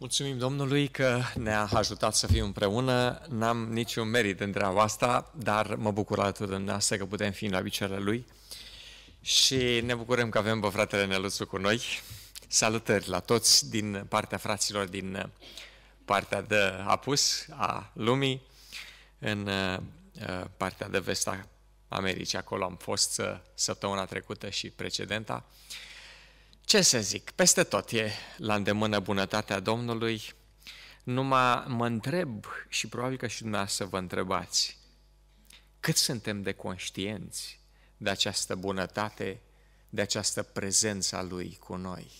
Mulțumim Domnului că ne-a ajutat să fim împreună. N-am niciun merit în treaba asta, dar mă bucur alături de dumneavoastră că putem fi în labicerele Lui. Și ne bucurăm că avem pe fratele Neluțu cu noi. Salutări la toți din partea fraților, din partea de apus a lumii, în partea de vest a Americii. Acolo am fost săptămâna trecută și precedenta. Ce să zic, peste tot e la îndemână bunătatea Domnului. Numai mă întreb, și probabil că și dumneavoastră vă întrebați, cât suntem de conștienți de această bunătate, de această prezență a Lui cu noi.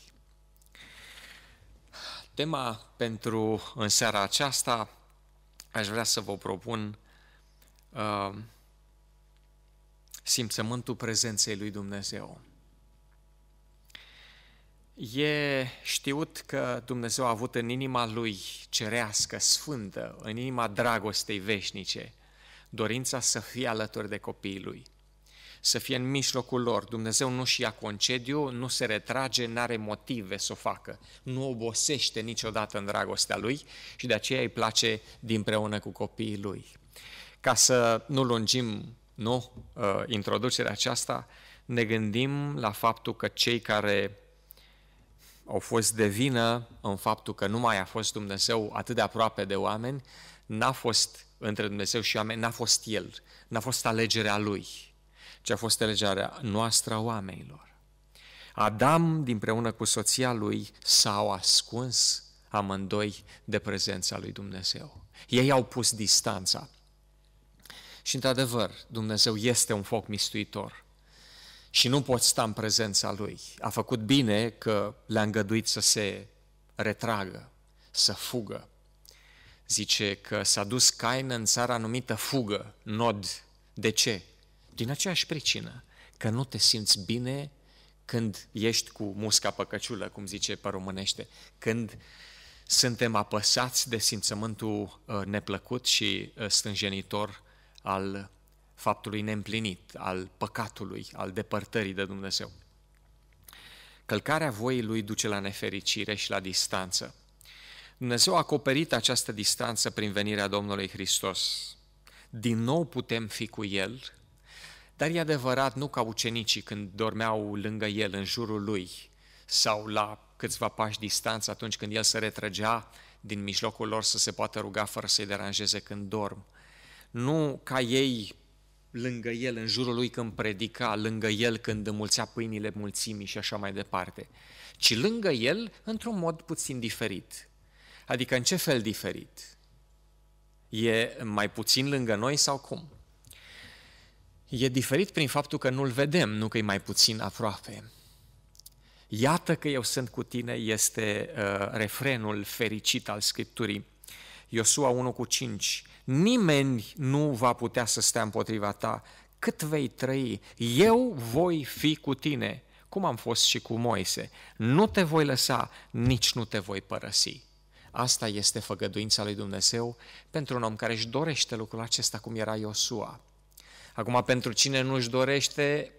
Tema pentru în seara aceasta, aș vrea să vă propun simțământul prezenței Lui Dumnezeu. E știut că Dumnezeu a avut în inima Lui cerească, sfântă, în inima dragostei veșnice, dorința să fie alături de copiii Lui, să fie în mijlocul lor. Dumnezeu nu-și ia concediu, nu se retrage, n-are motive să o facă, nu obosește niciodată în dragostea Lui și de aceea îi place dinpreună cu copiii Lui. Ca să nu lungim introducerea aceasta, ne gândim la faptul că cei care au fost de vină în faptul că nu mai a fost Dumnezeu atât de aproape de oameni, n-a fost între Dumnezeu și oameni, n-a fost El, n-a fost alegerea Lui, ci a fost alegerea noastră a oamenilor. Adam, dinpreună cu soția lui, s-au ascuns amândoi de prezența lui Dumnezeu. Ei au pus distanța. Și într-adevăr, Dumnezeu este un foc mistuitor. Și nu pot sta în prezența Lui. A făcut bine că le-a îngăduit să se retragă, să fugă. Zice că s-a dus Cain în țara numită Fugă, Nod. De ce? Din aceeași pricină, că nu te simți bine când ești cu musca pe căciulă, cum zice pe românește, când suntem apăsați de simțământul neplăcut și stânjenitor al faptului neîmplinit, al păcatului, al depărtării de Dumnezeu. Călcarea voii Lui duce la nefericire și la distanță. Dumnezeu a acoperit această distanță prin venirea Domnului Hristos. Din nou putem fi cu El, dar e adevărat, nu ca ucenicii când dormeau lângă El, în jurul Lui, sau la câțiva pași distanță atunci când El se retrăgea din mijlocul lor să se poată ruga fără să-i deranjeze când dorm. Nu ca ei lângă El, în jurul Lui când predica, lângă El când înmulțea pâinile mulțimii și așa mai departe, ci lângă El într-un mod puțin diferit. Adică în ce fel diferit? E mai puțin lângă noi sau cum? E diferit prin faptul că nu-L vedem, nu că e mai puțin aproape. Iată că eu sunt cu tine este refrenul fericit al Scripturii. Iosua 1,5. Nimeni nu va putea să stea împotriva ta cât vei trăi. Eu voi fi cu tine, cum am fost și cu Moise. Nu te voi lăsa, nici nu te voi părăsi. Asta este făgăduința lui Dumnezeu pentru un om care își dorește lucrul acesta, cum era Iosua. Acum, pentru cine nu își dorește,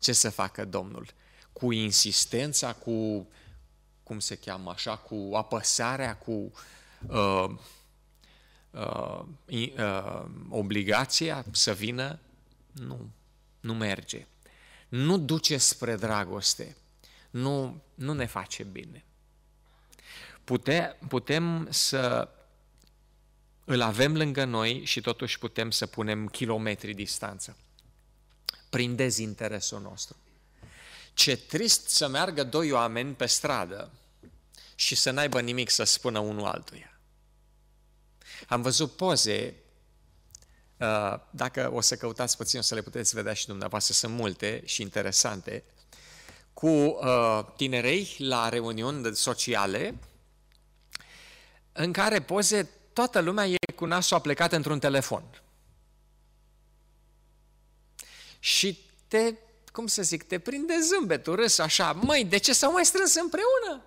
ce să facă Domnul? Cu insistența, cu, cum se cheamă așa, cu apăsarea, cu obligația să vină, nu merge. Nu duce spre dragoste. Nu ne face bine. Putem să Îl avem lângă noi și totuși putem să punem kilometri distanță prin dezinteresul nostru. Ce trist să meargă doi oameni pe stradă și să n-aibă nimic să spună unul altuia. Am văzut poze, dacă o să căutați puțin, o să le puteți vedea și dumneavoastră, sunt multe și interesante, cu tinerei la reuniuni sociale, în care poze, toată lumea e cu nasul plecat într-un telefon. Și te prinde zâmbetul, râs, așa, măi, de ce s-au mai strâns împreună?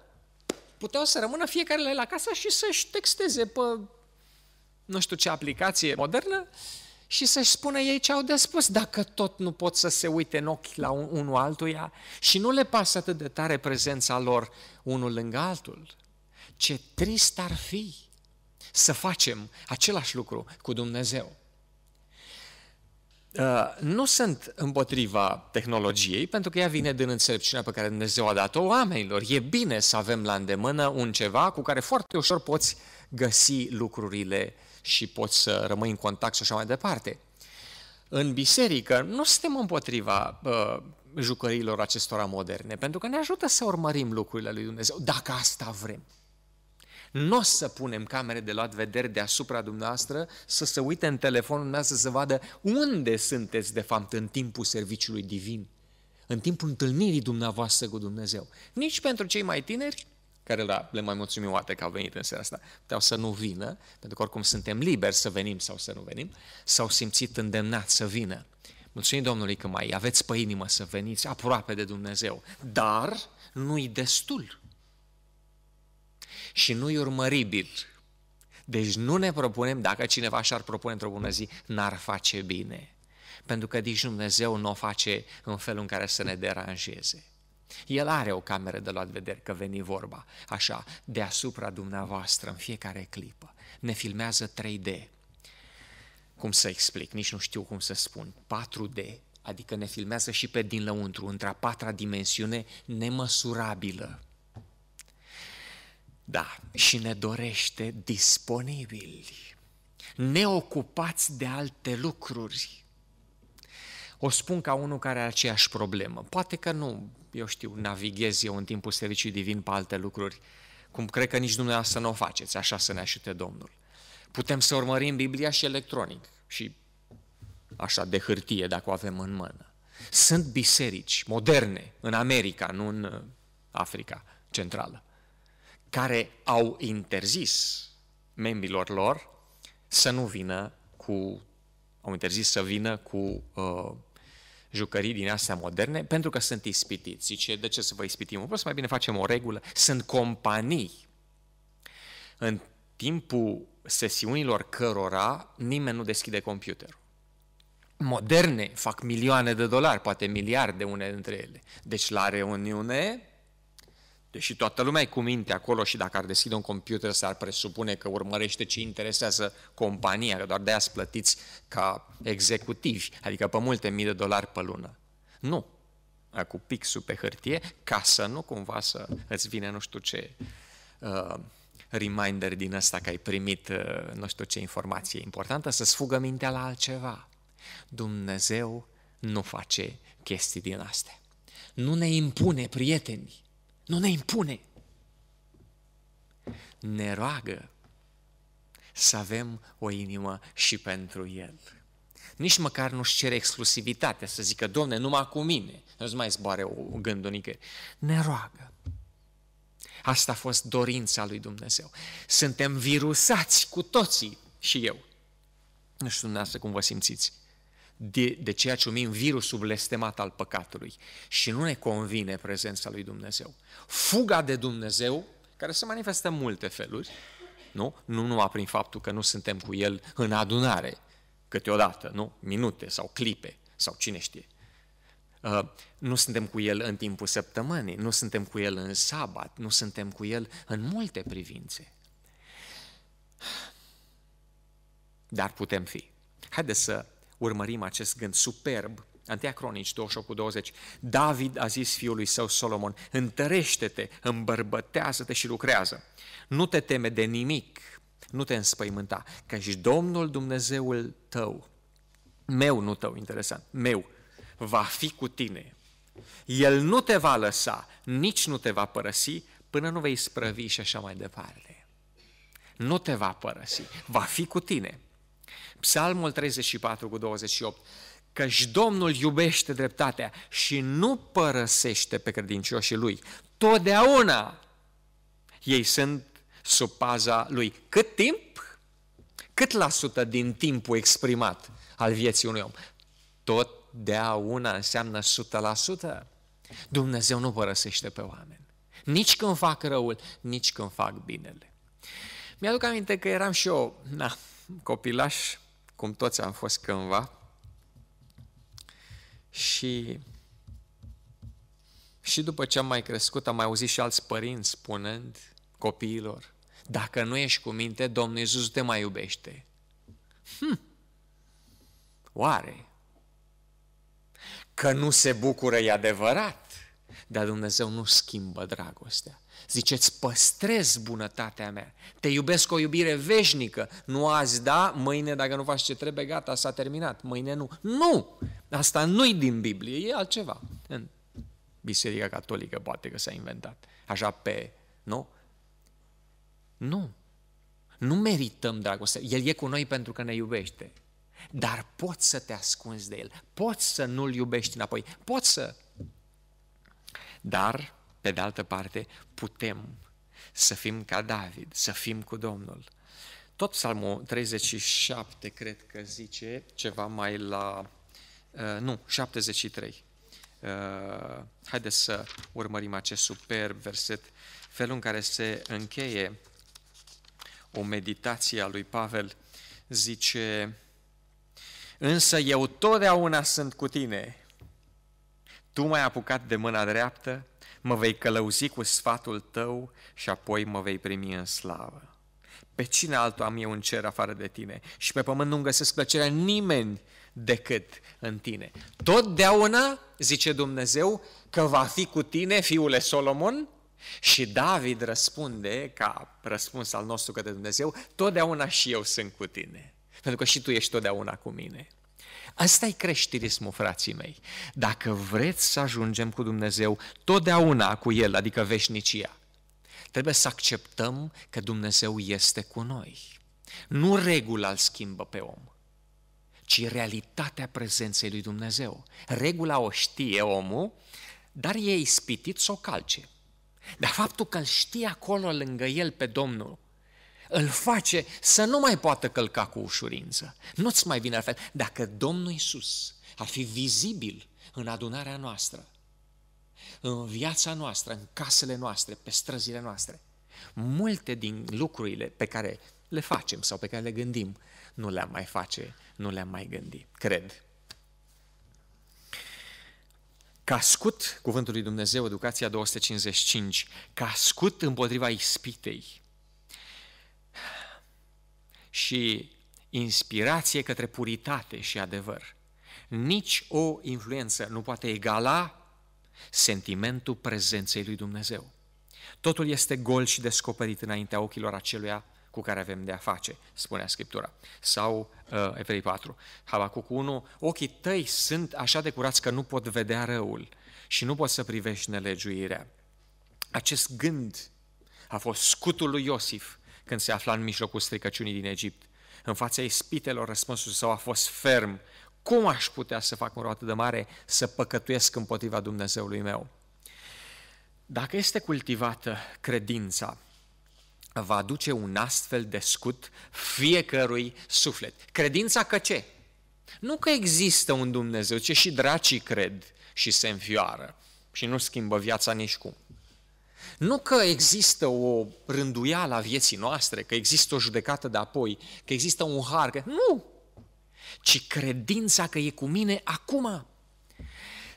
Puteau să rămână fiecare la casă și să-și texteze pe nu știu ce aplicație modernă și să-și spună ei ce au de spus, dacă tot nu pot să se uite în ochi la unul altuia și nu le pasă atât de tare prezența lor unul lângă altul, Ce trist ar fi să facem același lucru cu Dumnezeu. Nu sunt împotriva tehnologiei, pentru că ea vine din înțelepciunea pe care Dumnezeu a dat-o oamenilor. E bine să avem la îndemână un ceva cu care foarte ușor poți găsi lucrurile și poți să rămâi în contact și așa mai departe. În biserică nu suntem împotriva jucăriilor acestora moderne, pentru că ne ajută să urmărim lucrurile lui Dumnezeu, dacă asta vrem. Nu o să punem camere de luat vedere deasupra dumneavoastră, să se uite în telefonul dumneavoastră să vadă unde sunteți de fapt în timpul serviciului divin, în timpul întâlnirii dumneavoastră cu Dumnezeu. Nici pentru cei mai tineri, care le mai mulțumim oate că au venit în seara asta, puteau să nu vină, pentru că oricum suntem liberi să venim sau să nu venim, s-au simțit îndemnați să vină. Mulțumim Domnului că mai aveți pe inimă să veniți aproape de Dumnezeu, dar nu-i destul și nu-i urmăribil. Deci nu ne propunem, dacă cineva și-ar propune într-o bună zi, n-ar face bine. Pentru că nici Dumnezeu nu o face în felul în care să ne deranjeze. El are o cameră de luat vedere, că veni vorba, așa, deasupra dumneavoastră, în fiecare clipă. Ne filmează 3D. Cum să explic? Nici nu știu cum să spun. 4D, adică ne filmează și pe dinăuntru, într-a patra dimensiune nemăsurabilă. Da, și ne dorește disponibili, neocupați de alte lucruri. O spun ca unul care are aceeași problemă. Poate că nu, eu știu, navighez eu în timpul serviciului divin pe alte lucruri, cum cred că nici dumneavoastră nu o faceți, așa să ne ajute Domnul. Putem să urmărim Biblia și electronic, și așa de hârtie, dacă o avem în mână. Sunt biserici moderne în America, nu în Africa Centrală, care au interzis membrilor lor să nu vină cu, au interzis să vină cu jucării din astea moderne, pentru că sunt ispitiți. Zice, de ce să vă ispitim? Poți mai bine facem o regulă. Sunt companii în timpul sesiunilor cărora nimeni nu deschide computerul. Moderne, fac milioane de dolari, poate miliarde unele dintre ele. Deci la reuniune, deși toată lumea e cu minte acolo și dacă ar deschide un computer s-ar presupune că urmărește ce interesează compania, că doar de-aia îți plătiți ca executivi, adică pe multe mii de dolari pe lună. Nu. Cu pixul pe hârtie, ca să nu cumva să îți vine nu știu ce reminder din ăsta că ai primit nu știu ce informație importantă, să-ți fugă mintea la altceva. Dumnezeu nu face chestii din astea. Nu ne impune, prieteni. Nu ne impune. Ne roagă să avem o inimă și pentru El. Nici măcar nu-și cere exclusivitatea, să zică, Doamne, numai cu mine. Nu-ți mai zboare gândul nicăieri. Ne roagă. Asta a fost dorința lui Dumnezeu. Suntem virusați cu toții și eu. Nu știu dumneavoastră cum vă simțiți. De ceea ce numim virusul blestemat al păcatului și nu ne convine prezența lui Dumnezeu. Fuga de Dumnezeu, care se manifestă în multe feluri, nu? Nu numai prin faptul că nu suntem cu El în adunare, câteodată, nu? Minute sau clipe sau cine știe. Nu suntem cu El în timpul săptămânii, nu suntem cu El în sabat, nu suntem cu El în multe privințe. Dar putem fi. Haideți să urmărim acest gând superb. 1 Cronici 28:20. David a zis fiului său Solomon, întărește-te, îmbărbătează-te și lucrează. Nu te teme de nimic, nu te înspăimânta, căci Domnul Dumnezeul tău, meu, nu tău, interesant, meu, va fi cu tine. El nu te va lăsa, nici nu te va părăsi, până nu vei isprăvi și așa mai departe. Nu te va părăsi, va fi cu tine. Psalmul 34:28. Căci Domnul iubește dreptatea și nu părăsește pe credincioșii Lui. Totdeauna ei sunt sub paza Lui. Cât timp? Cât la sută din timpul exprimat al vieții unui om? Totdeauna înseamnă 100%. Dumnezeu nu părăsește pe oameni. Nici când fac răul, nici când fac binele. Mi-aduc aminte că eram și eu... copilaș, cum toți am fost cândva, și după ce am mai crescut, am mai auzit și alți părinți spunând copiilor, dacă nu ești cu minte, Domnul Iisus te mai iubește. Oare? Că nu se bucură, e adevărat, dar Dumnezeu nu schimbă dragostea. Zice, îți păstrez bunătatea mea, te iubesc cu o iubire veșnică, nu azi da, mâine dacă nu faci ce trebuie, gata, s-a terminat, mâine nu. Nu! Asta nu-i din Biblie, e altceva. În Biserica Catolică poate că s-a inventat. Așa pe, nu? Nu. Nu merităm dragostea. El e cu noi pentru că ne iubește. Dar poți să te ascunzi de el, poți să nu-l iubești înapoi, poți să... Dar, pe de altă parte, putem să fim ca David, să fim cu Domnul. Tot Psalmul 37, cred că zice ceva mai la... nu, 73. Haideți să urmărim acest superb verset, felul în care se încheie o meditație a lui Pavel. Zice... Însă eu totdeauna sunt cu tine. Tu m-ai apucat de mâna dreaptă, mă vei călăuzi cu sfatul tău și apoi mă vei primi în slavă. Pe cine altul am eu în cer afară de tine? Și pe pământ nu-mi găsesc plăcerea nimeni decât în tine. Totdeauna, zice Dumnezeu, că va fi cu tine, fiule Solomon. Și David răspunde, ca răspuns al nostru către Dumnezeu, totdeauna și eu sunt cu tine. Pentru că și tu ești totdeauna cu mine. Asta e creștinismul, frații mei. Dacă vreți să ajungem cu Dumnezeu totdeauna cu El, adică veșnicia, trebuie să acceptăm că Dumnezeu este cu noi. Nu regula îl schimbă pe om, ci realitatea prezenței lui Dumnezeu. Regula o știe omul, dar e ispitit să o calce. Dar faptul că îl știe acolo lângă el pe Domnul, îl face să nu mai poată călca cu ușurință. Nu-ți mai vine altfel. Dacă Domnul Iisus ar fi vizibil în adunarea noastră, în viața noastră, în casele noastre, pe străzile noastre, multe din lucrurile pe care le facem sau pe care le gândim, nu le-am mai face, nu le-am mai gândi. Cred. Ca scut, cuvântul lui Dumnezeu, Educația 255, ca scut împotriva ispitei, și inspirație către puritate și adevăr. Nici o influență nu poate egala sentimentul prezenței lui Dumnezeu. Totul este gol și descoperit înaintea ochilor aceluia cu care avem de a face, spunea Scriptura. Sau Evrei 4, Habacuc 1, ochii tăi sunt așa de curați că nu pot vedea răul și nu pot să privești nelegiuirea. Acest gând a fost scutul lui Iosif când se afla în mijlocul stricăciunii din Egipt. În fața ispitelor, răspunsul său a fost ferm. Cum aș putea să fac un rău atât de mare, să păcătuiesc împotriva Dumnezeului meu? Dacă este cultivată credința, va aduce un astfel de scut fiecărui suflet. Credința că ce? Nu că există un Dumnezeu, ci și dracii cred și se înfioară și nu schimbă viața nicicum. Nu că există o rânduială a vieții noastre, că există o judecată de apoi, că există un har, că... nu! Ci credința că e cu mine acum.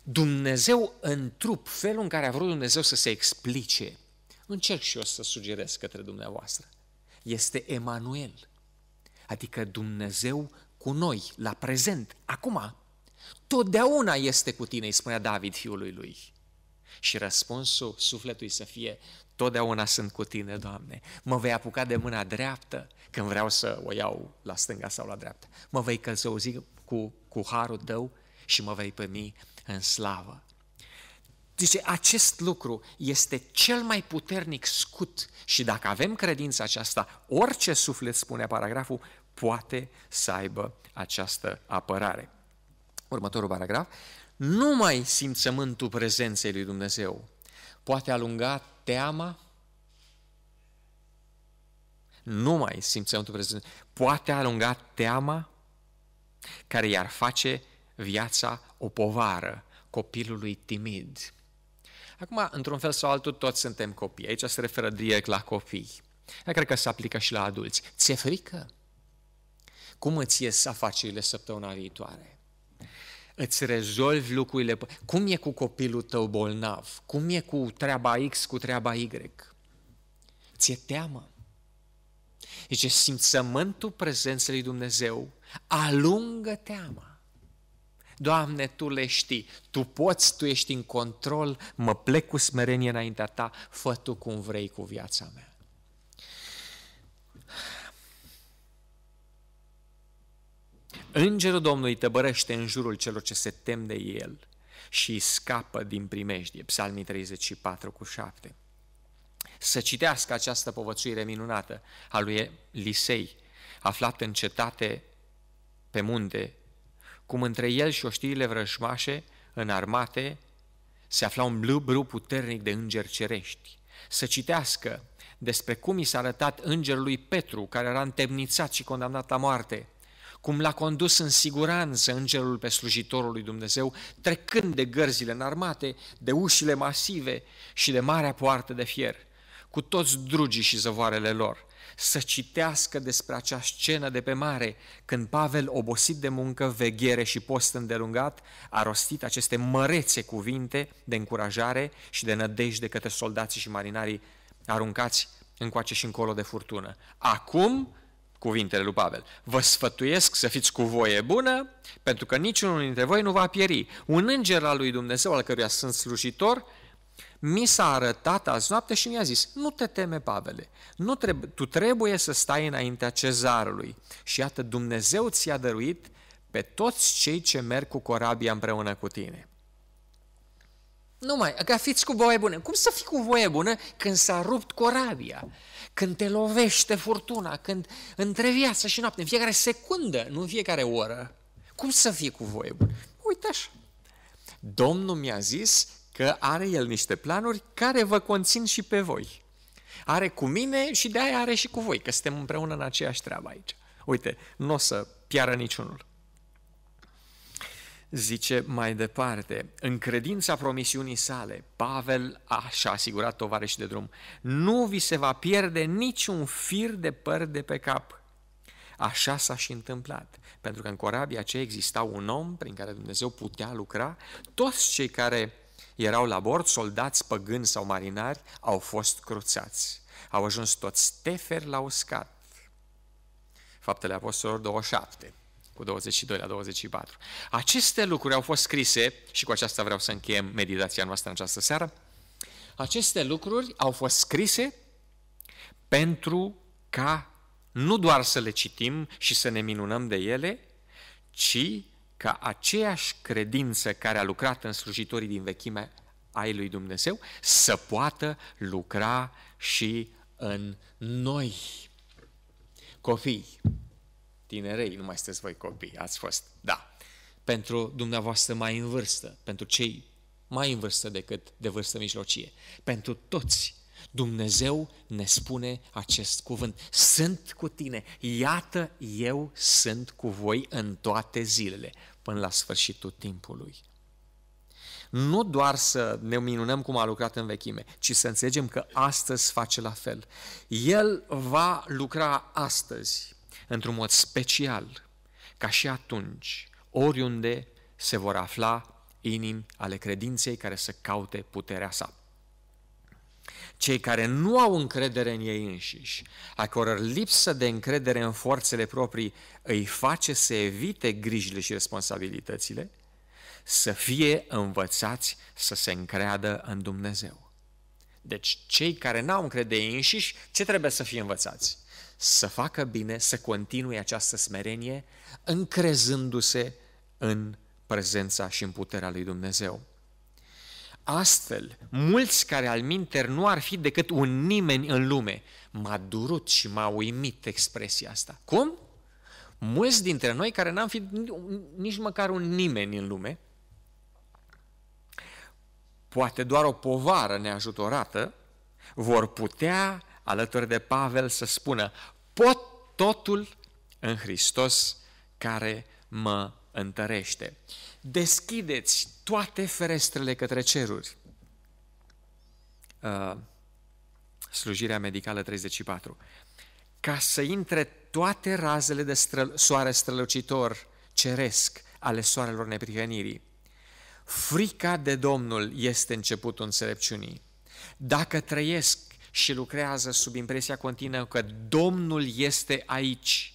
Dumnezeu în trup, felul în care a vrut Dumnezeu să se explice, încerc și eu să sugerez către dumneavoastră, este Emanuel, adică Dumnezeu cu noi, la prezent, acum. Totdeauna este cu tine, îi spunea David fiului lui. Și răspunsul sufletului să fie, totdeauna sunt cu tine, Doamne. Mă vei apuca de mâna dreaptă când vreau să o iau la stânga sau la dreapta. Mă vei călăuzi cu harul tău și mă vei primi în slavă. Zice, acest lucru este cel mai puternic scut și dacă avem credința aceasta, orice suflet, spune paragraful, poate să aibă această apărare. Următorul paragraf. Numai simțământul prezenței lui Dumnezeu poate alunga teama, numai simțământul prezenței poate alunga teama care i-ar face viața o povară copilului timid. Acum, într-un fel sau altul, toți suntem copii. Aici se referă direct la copii. Eu cred că se aplică și la adulți. Ți-e frică? Cum îți ies afacerile săptămâna viitoare? Îți rezolvi lucrurile. Cum e cu copilul tău bolnav? Cum e cu treaba X, cu treaba Y? ți-e teamă. Zice, simțământul prezenței lui Dumnezeu alungă teama. Doamne, Tu le știi, Tu poți, Tu ești în control, mă plec cu smerenie înaintea Ta, fă Tu cum vrei cu viața mea. Îngerul Domnului tăbărește în jurul celor ce se tem de El și scapă din primejdie. Psalmii 34:7. Să citească această povățuire minunată a lui Elisei, aflat în cetate pe munte, cum între el și oștirile vrăjmașe înarmate se afla un blubru puternic de îngeri cerești. Să citească despre cum i s-a arătat îngerul lui Petru, care era întemnițat și condamnat la moarte, cum l-a condus în siguranță îngerul pe slujitorul lui Dumnezeu, trecând de gărzile înarmate, de ușile masive și de marea poartă de fier, cu toți drugii și zăvoarele lor. Să citească despre acea scenă de pe mare, când Pavel, obosit de muncă, veghere și post îndelungat, a rostit aceste mărețe cuvinte de încurajare și de nădejde către soldații și marinarii aruncați încoace și încolo de furtună. Acum, cuvintele lui Pavel, vă sfătuiesc să fiți cu voie bună, pentru că niciunul dintre voi nu va pieri. Un înger al lui Dumnezeu, al căruia sunt slujitor, mi s-a arătat azi noapte și mi-a zis, nu te teme, Pavele, tu trebuie să stai înaintea cezarului. Și iată, Dumnezeu ți-a dăruit pe toți cei ce merg cu corabia împreună cu tine. Numai, că fiți cu voie bună. Cum să fii cu voie bună când s-a rupt corabia? Când te lovește furtuna, când între viață și noapte, în fiecare secundă, nu în fiecare oră. Cum să fii cu voie bună? Uite așa. Domnul mi-a zis că are El niște planuri care vă conțin și pe voi. Are cu mine și de aia are și cu voi, că suntem împreună în aceeași treabă aici. Uite, nu o să piară niciunul. Zice mai departe, în credința promisiunii sale, Pavel așa a asigurat tovarășii de drum, nu vi se va pierde niciun fir de păr de pe cap. Așa s-a și întâmplat, pentru că în corabia aceea exista un om prin care Dumnezeu putea lucra, toți cei care erau la bord, soldați, păgâni sau marinari, au fost cruțați. Au ajuns toți teferi la uscat. Faptele Apostolilor 27. Cu 22 la 24. Aceste lucruri au fost scrise, și cu aceasta vreau să încheiem meditația noastră în această seară. Aceste lucruri au fost scrise pentru ca nu doar să le citim și să ne minunăm de ele, ci ca aceeași credință care a lucrat în slujitorii din vechime ai lui Dumnezeu să poată lucra și în noi. Copii, tinerei, nu mai sunteți voi copii, ați fost, da. Pentru dumneavoastră mai în vârstă, pentru cei mai în vârstă decât de vârstă mijlocie, pentru toți, Dumnezeu ne spune acest cuvânt. Sunt cu tine, iată eu sunt cu voi în toate zilele, până la sfârșitul timpului. Nu doar să ne minunăm cum a lucrat în vechime, ci să înțelegem că astăzi face la fel. El va lucra astăzi, într-un mod special, ca și atunci, oriunde se vor afla inimi ale credinței care să caute puterea sa. Cei care nu au încredere în ei înșiși, a căror lipsă de încredere în forțele proprii îi face să evite grijile și responsabilitățile, să fie învățați să se încreadă în Dumnezeu. Deci, cei care n-au încredere în ei înșiși, ce trebuie să fie învățați? Să facă bine, să continue această smerenie, încrezându-se în prezența și în puterea lui Dumnezeu. Astfel, mulți care alminter nu ar fi decât un nimeni în lume, m-a durut și m-a uimit expresia asta. Cum? Mulți dintre noi care n-am fi nici măcar un nimeni în lume, poate doar o povară neajutorată, vor putea, alături de Pavel, să spună, pot totul în Hristos care mă întărește. Deschideți toate ferestrele către ceruri. Slujirea medicală 34. Ca să intre toate razele de soare strălucitor ceresc ale soarelor neprihănirii. Frica de Domnul este începutul înțelepciunii. Dacă trăiesc și lucrează sub impresia continuă că Domnul este aici.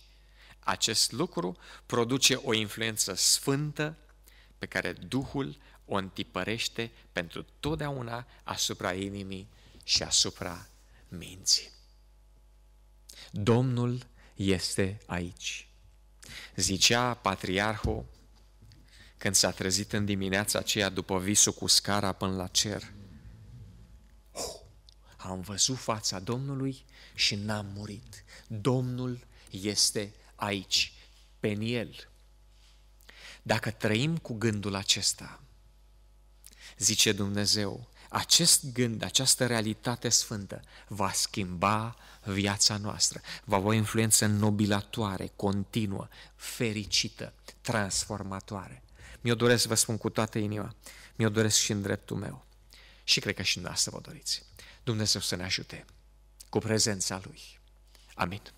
Acest lucru produce o influență sfântă pe care Duhul o întipărește pentru totdeauna asupra inimii și asupra minții. Domnul este aici. Zicea patriarhul când s-a trezit în dimineața aceea după visul cu scara până la cer. Oh, am văzut fața Domnului și n-am murit. Domnul este aici, pe el. Dacă trăim cu gândul acesta, zice Dumnezeu, acest gând, această realitate sfântă va schimba viața noastră, va avea o influență nobilatoare, continuă, fericită, transformatoare. Mi-o doresc, vă spun cu toată inima, mi-o doresc și în dreptul meu și cred că și dumneavoastră vă doriți. Dumnezeu să ne ajute cu prezența Lui. Amin.